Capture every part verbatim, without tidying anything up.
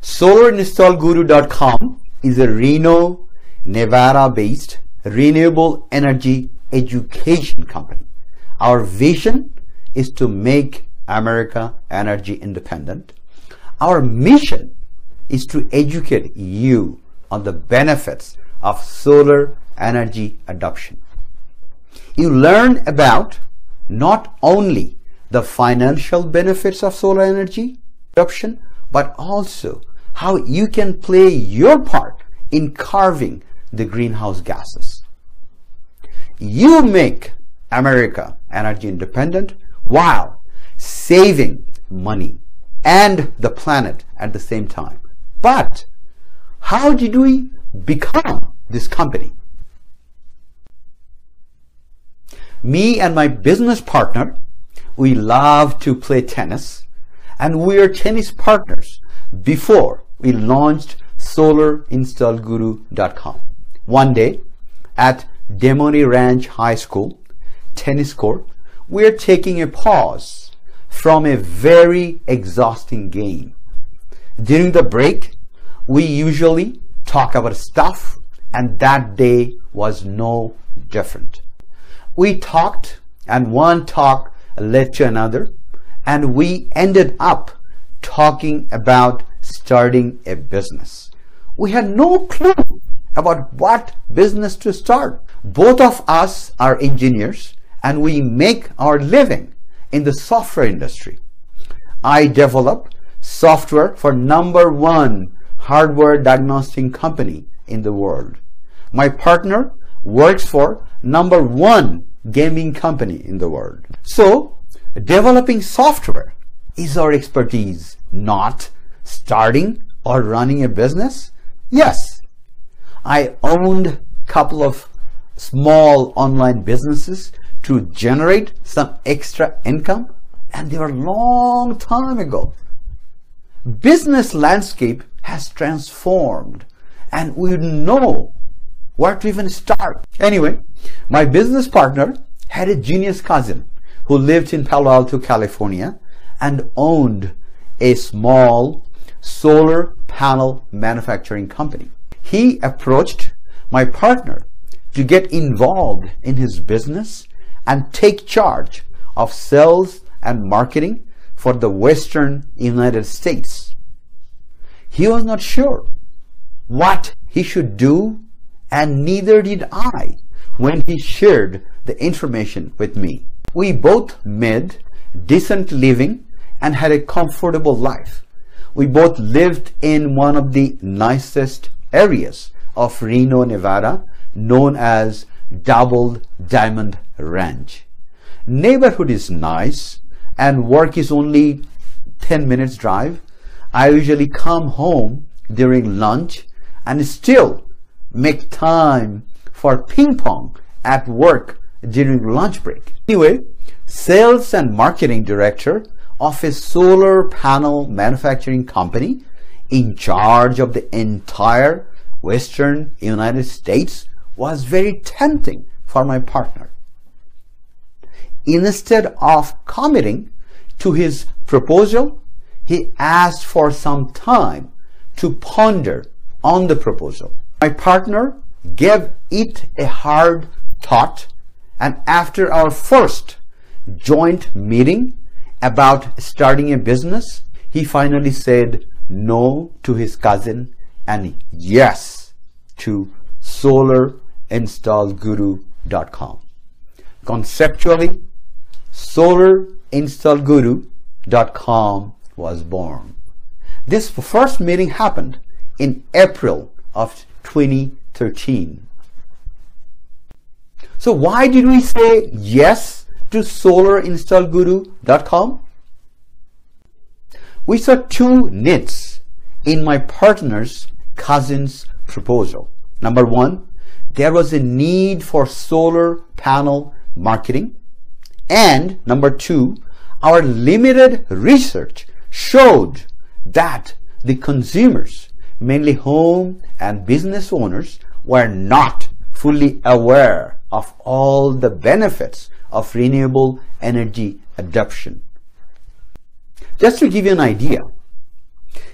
Solar Install Guru dot com is a Reno, Nevada-based renewable energy education company. Our vision is to make America energy independent. Our mission is to educate you on the benefits of solar energy adoption. You learn about not only the financial benefits of solar energy adoption, but also how you can play your part in carving the greenhouse gases. You make America energy independent while saving money and the planet at the same time. But how did we become this company? Me and my business partner, we love to play tennis, and we are tennis partners before we launched Solar Install Guru dot com. One day at Demoni Ranch High School tennis court, we're taking a pause from a very exhausting game. During the break, we usually talk about stuff, and that day was no different. We talked, and one talk led to another, and we ended up talking about starting a business. We had no clue about what business to start. Both of us are engineers, and we make our living in the software industry. I develop software for number one hardware diagnostic company in the world. My partner works for number one gaming company in the world. So developing software is our expertise, not starting or running a business. Yes, I owned a couple of small online businesses to generate some extra income, and they were a long time ago. Business landscape has transformed, and we know where to even start. Anyway, my business partner had a genius cousin who lived in Palo Alto, California, and owned a small solar panel manufacturing company. He approached my partner to get involved in his business and take charge of sales and marketing for the Western United States. He was not sure what he should do, and neither did I when he shared the information with me. We both made decent living and had a comfortable life. We both lived in one of the nicest areas of Reno, Nevada, known as Double Diamond Ranch. Neighborhood is nice, and work is only ten minutes drive. I usually come home during lunch and still make time for ping pong at work during lunch break. Anyway, sales and marketing director of a solar panel manufacturing company in charge of the entire Western United States was very tempting for my partner. Instead of committing to his proposal, he asked for some time to ponder on the proposal. My partner gave it a hard thought, and after our first joint meeting about starting a business, he finally said no to his cousin and yes to Solar Install Guru dot com. Conceptually, Solar Install Guru dot com was born. This first meeting happened in April of twenty thirteen. So why did we say yes to Solar Install Guru dot com? We saw two needs in my partner's cousin's proposal. Number one, there was a need for solar panel marketing. And number two, our limited research showed that the consumers, mainly home and business owners, were not fully aware of all the benefits of renewable energy adoption. Just to give you an idea,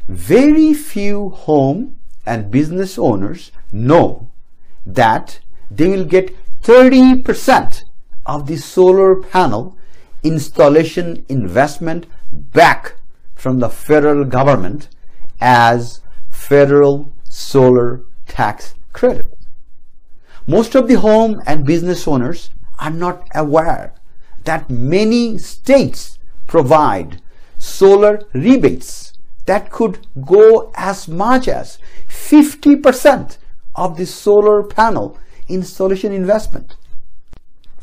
Very few home and business owners know that they will get thirty percent of the solar panel installation investment back from the federal government as federal solar tax credit. Most of the home and business owners are not aware that many states provide solar rebates that could go as much as fifty percent of the solar panel installation investment.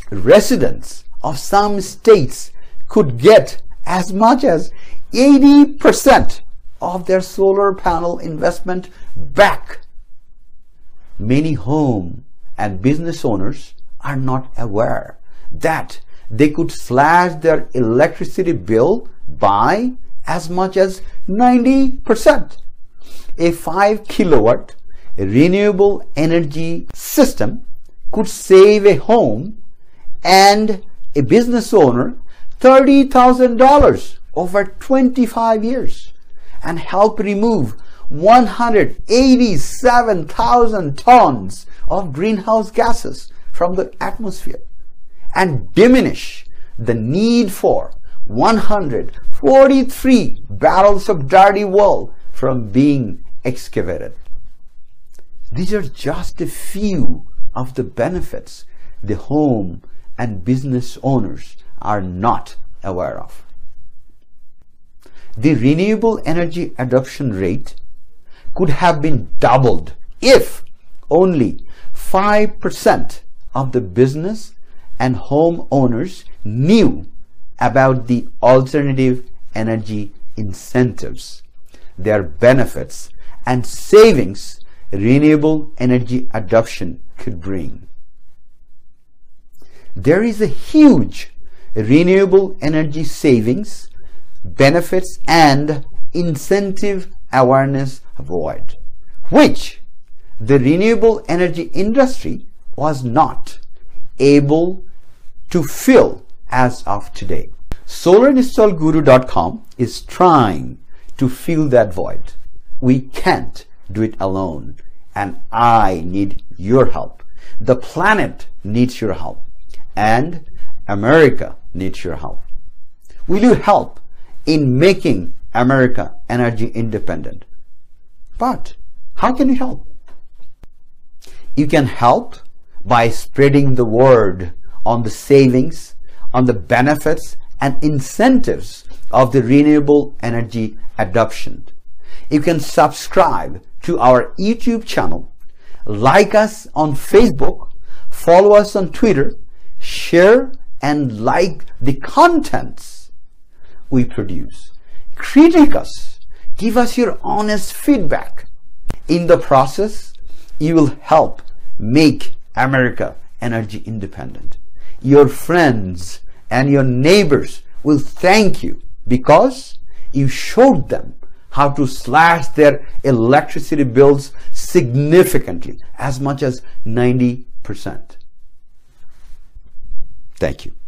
Residents of some states could get as much as eighty percent of their solar panel investment back. Many home and business owners are not aware that they could slash their electricity bill by as much as ninety percent. A five kilowatt renewable energy system could save a home and a business owner thirty thousand dollars over twenty-five years and help remove one hundred eighty-seven thousand tons of greenhouse gases from the atmosphere and diminish the need for one hundred forty-three barrels of dirty coal from being excavated. These are just a few of the benefits the home and business owners are not aware of. The renewable energy adoption rate could have been doubled if only five percent of the business and home owners knew about the alternative energy incentives, their benefits, and savings renewable energy adoption could bring. There is a huge renewable energy savings, benefits, and incentive awareness void, which the renewable energy industry was not able to fill as of today. Solar Install Guru dot com is trying to fill that void. We can't do it alone, and I need your help. The planet needs your help, and America needs your help. Will you help in making America energy independent? But how can you help? You can help by spreading the word on the savings, on the benefits and incentives of the renewable energy adoption. You can subscribe to our YouTube channel, like us on Facebook, follow us on Twitter, share and like the contents we produce. Critique us, give us your honest feedback. In the process, you will help make America energy independent. Your friends and your neighbors will thank you because you showed them how to slash their electricity bills significantly, as much as ninety percent. Thank you.